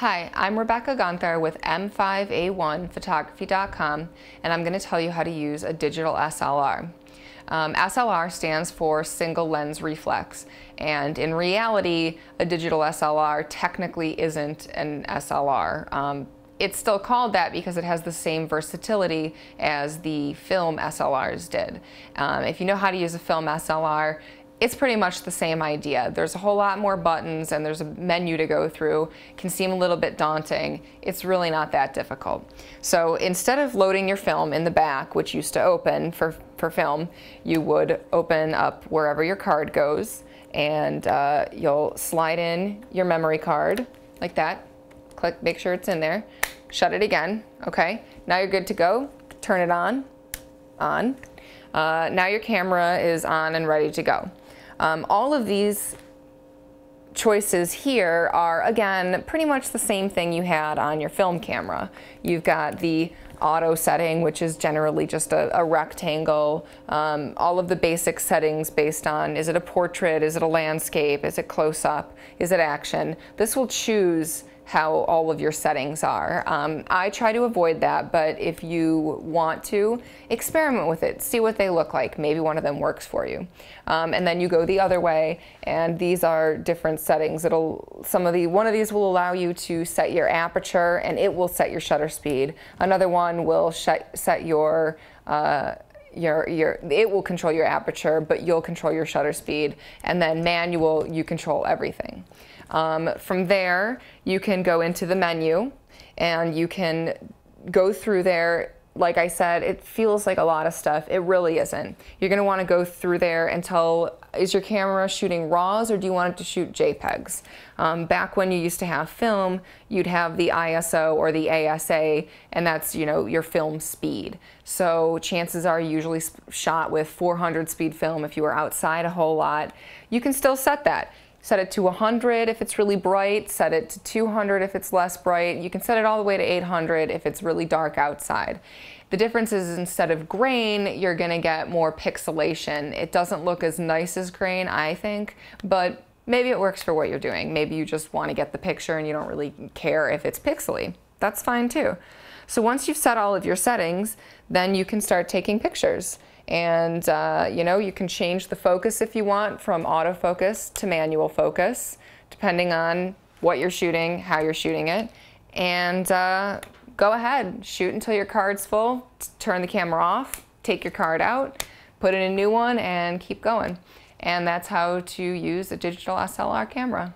Hi, I'm Rebecca Guenther with M5A1 Photography.com, and I'm going to tell you how to use a digital SLR. SLR stands for single lens reflex, and in reality a digital SLR technically isn't an SLR. It's still called that because it has the same versatility as the film SLRs did. If you know how to use a film SLR, it's pretty much the same idea. There's a whole lot more buttons and there's a menu to go through. It can seem a little bit daunting. It's really not that difficult. So instead of loading your film in the back, which used to open for film, you would open up wherever your card goes, and you'll slide in your memory card like that. Click, make sure it's in there. Shut it again, okay? Now you're good to go. Turn it on. Now your camera is on and ready to go. All of these choices here are, again, pretty much the same thing you had on your film camera. You've got the auto setting, which is generally just a rectangle. All of the basic settings based on, is it a portrait, is it a landscape, is it close-up, is it action? This will choose how all of your settings are. I try to avoid that, but if you want to, experiment with it, see what they look like. Maybe one of them works for you. And then you go the other way, and these are different settings. One of these will allow you to set your aperture, and it will set your shutter speed. Another one will set it will control your aperture, but you'll control your shutter speed. And then manual, you control everything. From there, you can go into the menu and you can go through there. Like I said, it feels like a lot of stuff. It really isn't. You're going to want to go through there and tell, is your camera shooting RAWs or do you want it to shoot JPEGs? Back when you used to have film, you'd have the ISO or the ASA, and that's, you know, your film speed. So chances are you usually shot with 400 speed film if you were outside a whole lot. You can still set that. Set it to 100 if it's really bright, set it to 200 if it's less bright. You can set it all the way to 800 if it's really dark outside. The difference is instead of grain, you're gonna get more pixelation. It doesn't look as nice as grain, I think, but maybe it works for what you're doing. Maybe you just wanna get the picture and you don't really care if it's pixely. That's fine too. So once you've set all of your settings, then you can start taking pictures. And you know, you can change the focus if you want from autofocus to manual focus, depending on what you're shooting, how you're shooting it. And go ahead, shoot until your card's full, turn the camera off, take your card out, put in a new one, and keep going. And that's how to use a digital SLR camera.